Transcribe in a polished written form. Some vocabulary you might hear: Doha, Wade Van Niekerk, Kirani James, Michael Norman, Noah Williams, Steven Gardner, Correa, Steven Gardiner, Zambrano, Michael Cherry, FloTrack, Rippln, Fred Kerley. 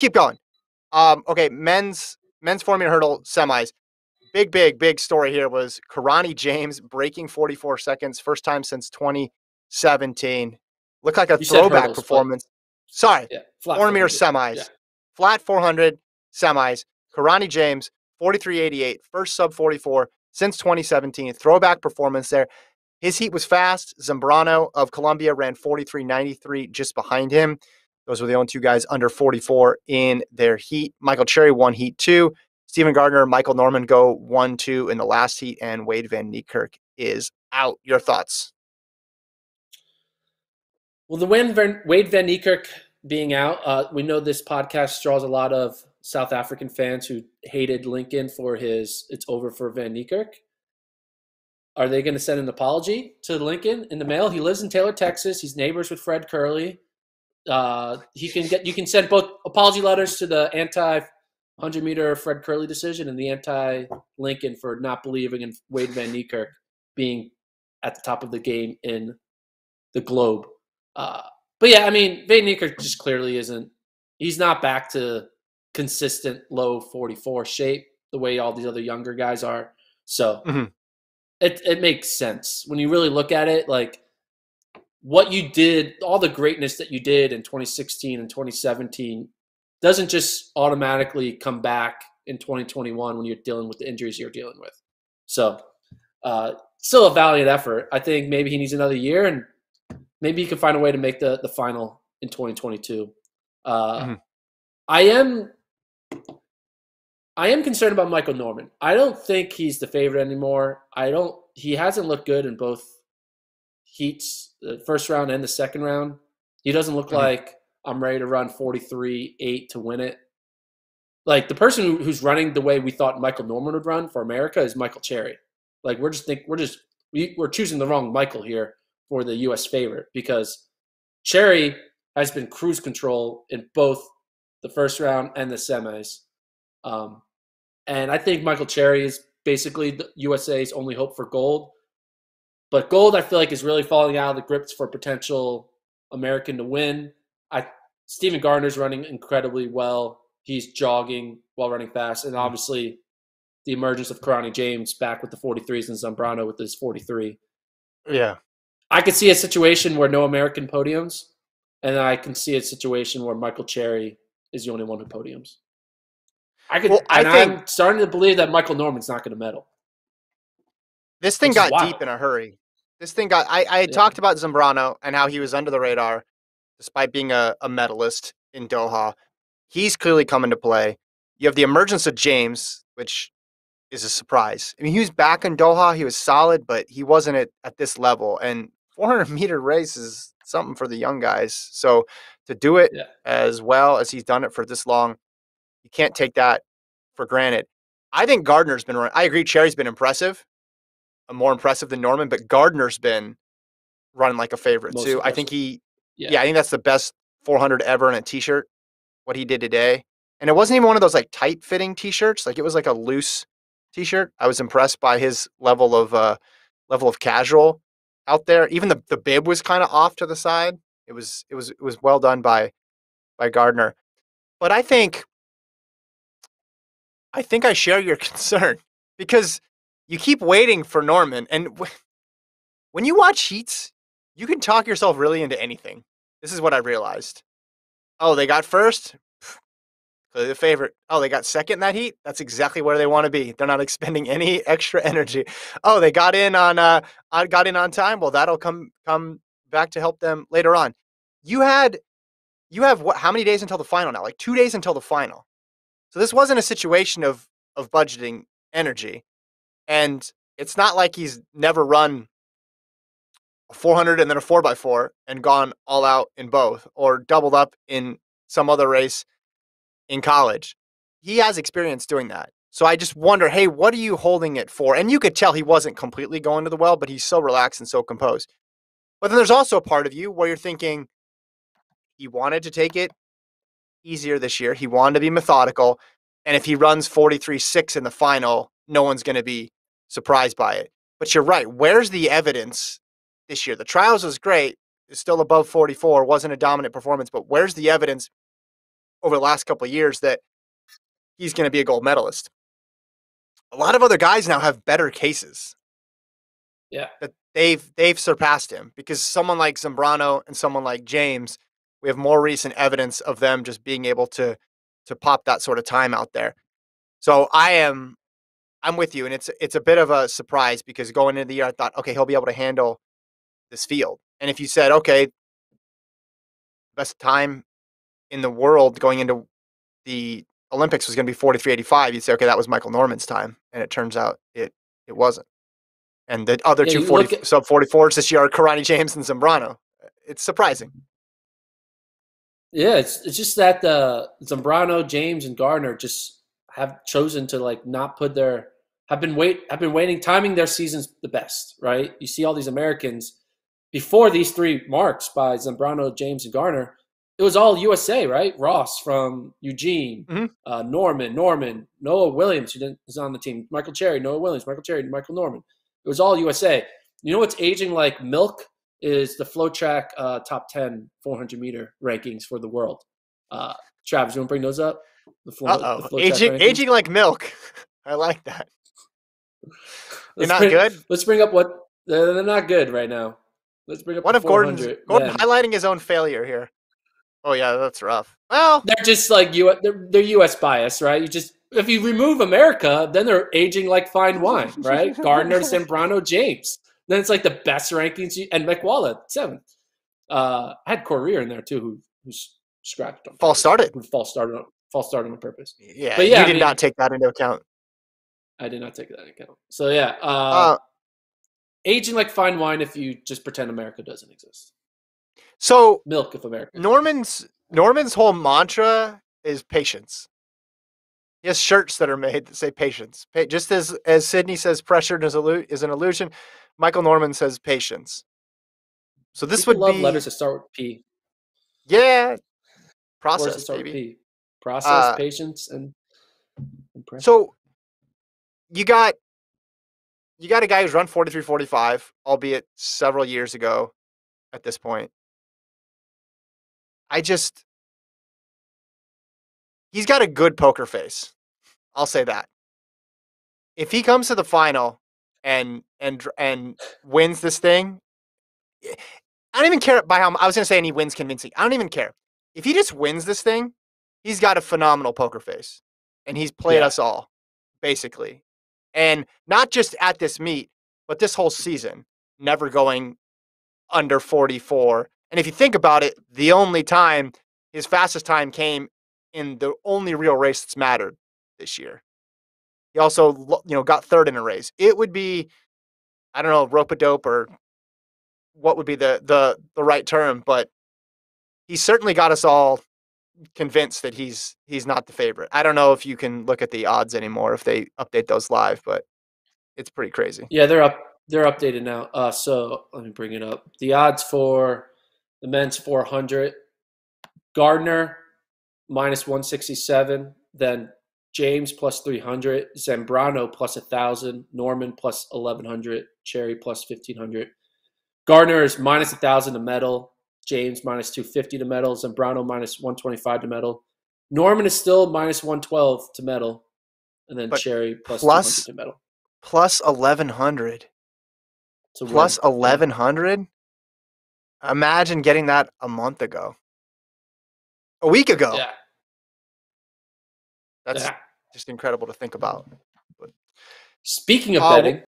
keep going. Okay, men's 4-meter hurdle semis. Big story here was Kirani James breaking 44 seconds, first time since 2017. Looked like a throwback hurdles, performance. But... Sorry, yeah, 4-meter semis. Yeah. Flat 400 semis. Kirani James, 43.88, first sub 44 since 2017. Throwback performance there. His heat was fast. Zambrano of Colombia ran 43.93 just behind him. Those were the only two guys under 44 in their heat. Michael Cherry won heat 2. Steven Gardiner, Michael Norman go 1-2 in the last heat, and Wade Van Niekerk is out. Your thoughts? Well, the Wade Van Niekerk being out, we know this podcast draws a lot of South African fans who hated Lincoln for his "it's over for Van Niekerk." Are they going to send an apology to Lincoln in the mail? He lives in Taylor, Texas. He's neighbors with Fred Kerley. You can send both apology letters to the anti-100-meter Fred Kerley decision and the anti-Lincoln for not believing in Wade Van Niekerk being at the top of the game in the globe. But yeah, I mean, Van Niekerk just clearly isn't. He's not back to consistent low 44 shape the way all these other younger guys are. So. Mm-hmm. It makes sense when you really look at it, like what you did, all the greatness that you did in 2016 and 2017 doesn't just automatically come back in 2021 when you're dealing with the injuries you're dealing with. So still a valiant effort. I think maybe he needs another year, and maybe he can find a way to make the final in 2022. I am concerned about Michael Norman. I don't think he's the favorite anymore. He hasn't looked good in both heats, the first round and the second round. He doesn't look like I'm ready to run 43.8 to win it. Like the person who's running the way we thought Michael Norman would run for America is Michael Cherry. Like we're choosing the wrong Michael here for the U.S. favorite, because Cherry has been cruise control in both the first round and the semis. And I think Michael Cherry is basically the USA's only hope for gold. But gold, I feel like, is really falling out of the grips for potential American to win. Steven Gardner's running incredibly well. He's jogging while running fast. And obviously the emergence of Kirani James back with the 43s and Zambrano with his 43. Yeah. I could see a situation where no American podiums. And I can see a situation where Michael Cherry is the only one who podiums. I'm starting to believe that Michael Norman's not going to medal. This thing got deep in a hurry. I had talked about Zambrano and how he was under the radar despite being a medalist in Doha. He's clearly come into play. You have the emergence of James, which is a surprise. I mean, he was back in Doha. He was solid, but he wasn't at this level. And 400-meter race is something for the young guys. So to do it as well as he's done it for this long, you can't take that for granted. I think Gardner's been running. I agree Cherry's been impressive, more impressive than Norman, but Gardner's been running like a favorite too. Impressive. I think I think that's the best 400 ever in a t-shirt, what he did today. And it wasn't even one of those like tight fitting t-shirts. Like it was like a loose t-shirt. I was impressed by his level of casual out there. Even the bib was kind of off to the side. It was well done by Gardner. But I think I share your concern, because you keep waiting for Norman. And when you watch heats, you can talk yourself really into anything. This is what I realized. Oh, they got first? Clearly the favorite. Oh, they got second in that heat? That's exactly where they want to be. They're not expending any extra energy. Oh, they got in on time? Well, that'll come back to help them later on. You have how many days until the final now? Like 2 days until the final. So this wasn't a situation of budgeting energy. And it's not like he's never run a 400 and then a 4x4 and gone all out in both, or doubled up in some other race in college. He has experience doing that. So I just wonder, hey, what are you holding it for? And you could tell he wasn't completely going to the well, but he's so relaxed and so composed. But then there's also a part of you where you're thinking he wanted to take it easier this year. He wanted to be methodical. And if he runs 43.6 in the final, no one's going to be surprised by it. But you're right. Where's the evidence this year? The trials was great. It's still above 44. Wasn't a dominant performance. But where's the evidence over the last couple of years that he's going to be a gold medalist. A lot of other guys now have better cases. Yeah. That they've surpassed him, because someone like Zambrano and someone like James, we have more recent evidence of them just being able to pop that sort of time out there. So I'm with you, and it's a bit of a surprise, because going into the year I thought, okay, he'll be able to handle this field. And if you said, okay, best time in the world going into the Olympics was going to be 43.85, you'd say, okay, that was Michael Norman's time, and it turns out it wasn't. And the other two sub 44s this year are Kirani James and Zambrano. It's surprising. Yeah, it's just that Zambrano, James, and Gardiner just have chosen to like not put their have been waiting, timing their seasons the best, right? You see all these Americans before these three marks by Zambrano, James, and Gardiner. It was all USA, right? Ross from Eugene, Norman, Noah Williams, who was on the team, Michael Cherry, Noah Williams, Michael Cherry, Michael Norman. It was all USA. You know what's aging like milk is the FloTrack top 10 400-meter rankings for the world. Travis, you want to bring those up? The aging like milk. I like that. They're not good? Let's bring up what – they're not good right now. Let's bring up one of Gordon highlighting his own failure here. Oh yeah, that's rough. Well, they're just like they're U.S. bias, right? You just if you remove America, then they're aging like fine wine, right? Gardiner, Zambrano, James. Then it's like the best rankings, and McWalla 7th. I had Correa in there too, who scratched them. False started on purpose. Yeah, but yeah, I mean, not take that into account. I did not take that into account. So yeah, aging like fine wine if you just pretend America doesn't exist. So milk of America. Norman's whole mantra is patience. He has shirts that are made that say patience. Just as Sydney says, pressure is an illusion. Michael Norman says patience. So this people would love be letters that start with P. Yeah, process start baby. With P. Process, patience, and pressure. So you got a guy who's run 43.45, albeit several years ago at this point. He's got a good poker face. I'll say that. If he comes to the final and wins this thing, I don't even care by how I was going to say any wins convincing. I don't even care. If he just wins this thing, he's got a phenomenal poker face, and he's played us all basically. And not just at this meet, but this whole season, never going under 44. And if you think about it, the only time his fastest time came in the only real race that's mattered this year. He also, got third in a race. It would be, I don't know, rope-a-dope or what would be the right term, but he certainly got us all convinced that he's not the favorite. I don't know if you can look at the odds anymore if they update those live, but it's pretty crazy. Yeah, they're updated now. So let me bring it up. The odds for the men's 400, Gardiner -167, then James +300, Zambrano +1,000, Norman +1,100, Cherry +1,500. Gardiner is -1,000 to medal, James -250 to medal, Zambrano -125 to medal, Norman is still -112 to medal, and then Cherry +200 to medal. +1,100. +1,100. Imagine getting that a week ago. Yeah. That's just incredible to think about. Speaking of betting,